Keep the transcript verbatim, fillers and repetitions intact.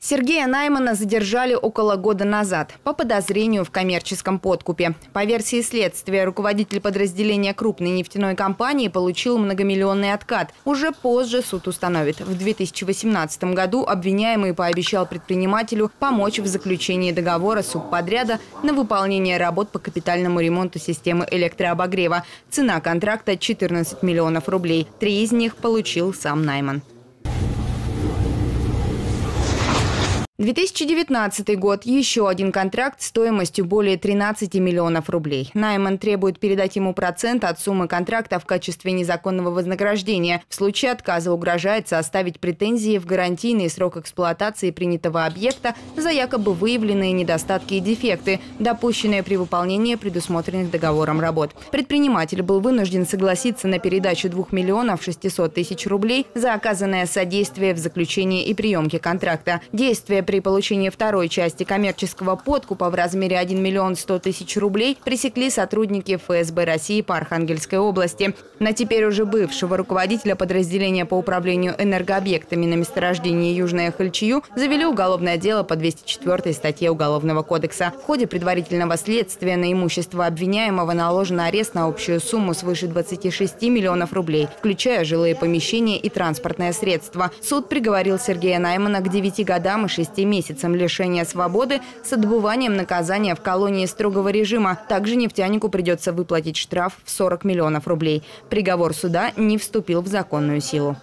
Сергея Наймана задержали около года назад по подозрению в коммерческом подкупе. По версии следствия, руководитель подразделения крупной нефтяной компании получил многомиллионный откат. Уже позже суд установит. В две тысячи восемнадцатом году обвиняемый пообещал предпринимателю помочь в заключении договора субподряда на выполнение работ по капитальному ремонту системы электрообогрева. Цена контракта – четырнадцать миллионов рублей. Три из них получил сам Найман. две тысячи девятнадцатый год. Еще один контракт стоимостью более тринадцати миллионов рублей. Найман требует передать ему процент от суммы контракта в качестве незаконного вознаграждения. В случае отказа угрожает составить претензии в гарантийный срок эксплуатации принятого объекта за якобы выявленные недостатки и дефекты, допущенные при выполнении предусмотренных договором работ. Предприниматель был вынужден согласиться на передачу двух миллионов шестисот тысяч рублей за оказанное содействие в заключении и приемке контракта. Действия при получении второй части коммерческого подкупа в размере один миллион ста тысяч рублей пресекли сотрудники ФСБ России по Архангельской области. На теперь уже бывшего руководителя подразделения по управлению энергообъектами на месторождении Южное Хыльчую завели уголовное дело по двести четвёртой статье Уголовного кодекса. В ходе предварительного следствия на имущество обвиняемого наложен арест на общую сумму свыше двадцати шести миллионов рублей, включая жилые помещения и транспортное средство. Суд приговорил Сергея Наймана к девяти годам и шести месяцам лишения свободы с отбыванием наказания в колонии строгого режима. Также нефтянику придется выплатить штраф в сорок миллионов рублей. Приговор суда не вступил в законную силу.